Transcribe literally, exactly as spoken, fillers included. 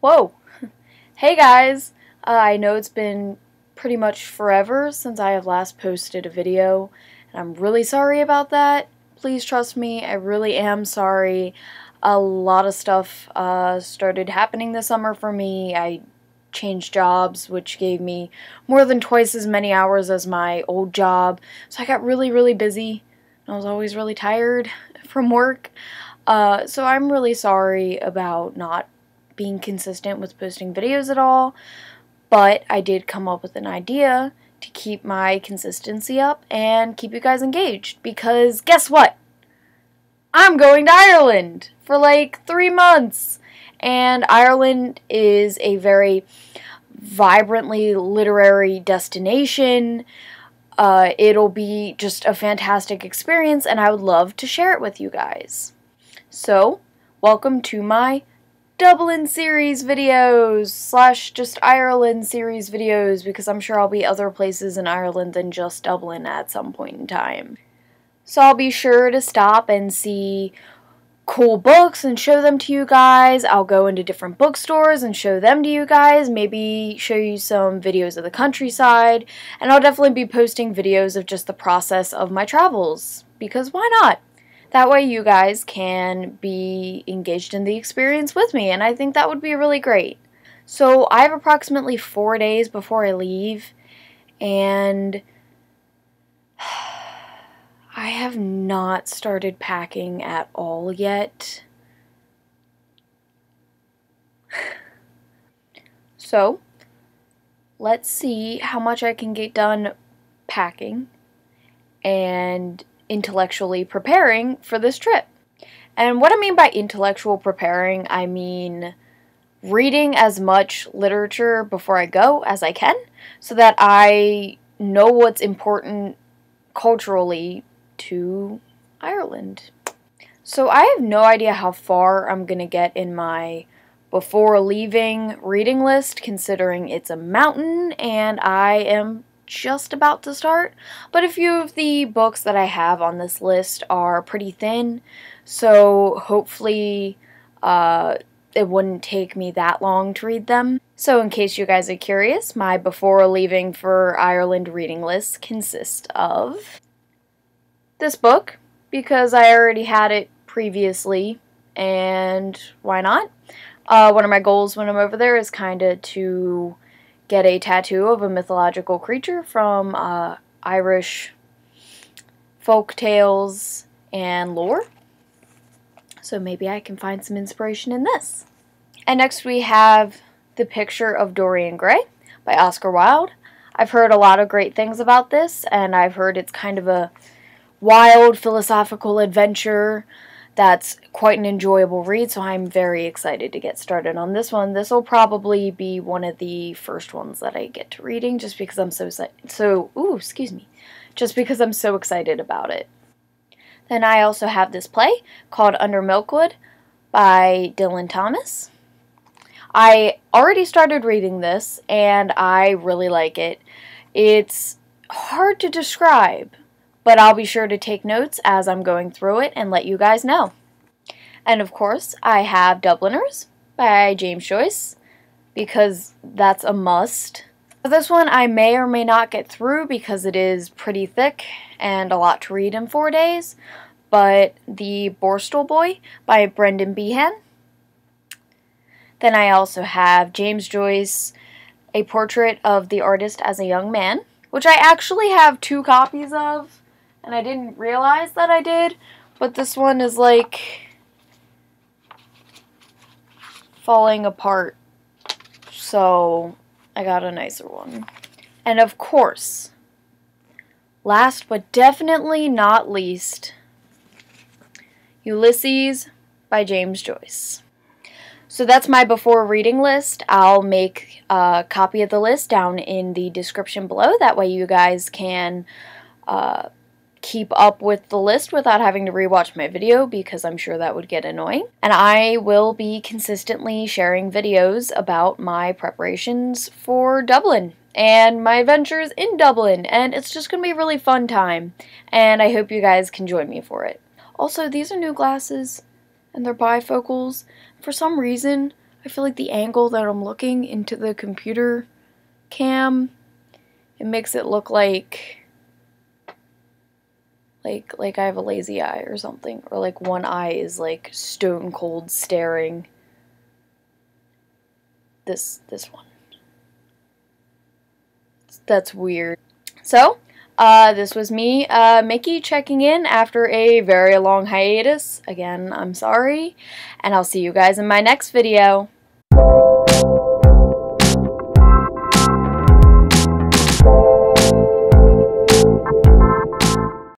Whoa! Hey guys! Uh, I know it's been pretty much forever since I have last posted a video, and I'm really sorry about that. Please trust me, I really am sorry. A lot of stuff uh, started happening this summer for me. I changed jobs, which gave me more than twice as many hours as my old job, so I got really, really busy. I was always really tired from work, uh, so I'm really sorry about not being consistent with posting videos at all, but I did come up with an idea to keep my consistency up and keep you guys engaged, because guess what? I'm going to Ireland for like three months, and Ireland is a very vibrantly literary destination. Uh, it'll be just a fantastic experience, and I would love to share it with you guys. So, welcome to my Dublin series videos slash just Ireland series videos, because I'm sure I'll be other places in Ireland than just Dublin at some point in time. So I'll be sure to stop and see cool books and show them to you guys. I'll go into different bookstores and show them to you guys, maybe show you some videos of the countryside, and I'll definitely be posting videos of just the process of my travels, because why not? That way you guys can be engaged in the experience with me, and I think that would be really great. So I have approximately four days before I leave, and I have not started packing at all yet. So let's see how much I can get done packing and intellectually preparing for this trip. And what I mean by intellectual preparing, I mean reading as much literature before I go as I can, so that I know what's important culturally to Ireland. So I have no idea how far I'm gonna get in my before leaving reading list, considering it's a mountain and I am just about to start, but a few of the books that I have on this list are pretty thin, so hopefully uh, it wouldn't take me that long to read them. So in case you guys are curious, my before leaving for Ireland reading list consists of this book, because I already had it previously, and why not? Uh, one of my goals when I'm over there is kind of to get a tattoo of a mythological creature from uh, Irish folk tales and lore. So maybe I can find some inspiration in this. And next we have The Picture of Dorian Gray by Oscar Wilde. I've heard a lot of great things about this, and I've heard it's kind of a wild philosophical adventure that's quite an enjoyable read, so I'm very excited to get started on this one. This will probably be one of the first ones that I get to reading, just because I'm so so ooh, excuse me, just because I'm so excited about it. Then I also have this play called Under Milk Wood by Dylan Thomas. I already started reading this, and I really like it. It's hard to describe, but I'll be sure to take notes as I'm going through it and let you guys know. And of course, I have Dubliners by James Joyce, because that's a must. This one I may or may not get through, because it is pretty thick and a lot to read in four days, but the Borstal Boy by Brendan Behan. Then I also have James Joyce, A Portrait of the Artist as a Young Man, which I actually have two copies of, and I didn't realize that I did, but this one is like falling apart, so I got a nicer one. And of course, last but definitely not least, Ulysses by James Joyce. So that's my before reading list. I'll make a copy of the list down in the description below, that way you guys can uh, keep up with the list without having to rewatch my video, because I'm sure that would get annoying. And I will be consistently sharing videos about my preparations for Dublin and my adventures in Dublin, and it's just gonna be a really fun time, and I hope you guys can join me for it. Also, these are new glasses, and they're bifocals. For some reason, I feel like the angle that I'm looking into the computer cam, it makes it look like like like I have a lazy eye or something, or like one eye is like stone cold staring. This this one. That's weird. So, uh, this was me, uh, Micky, checking in after a very long hiatus. Again, I'm sorry, and I'll see you guys in my next video.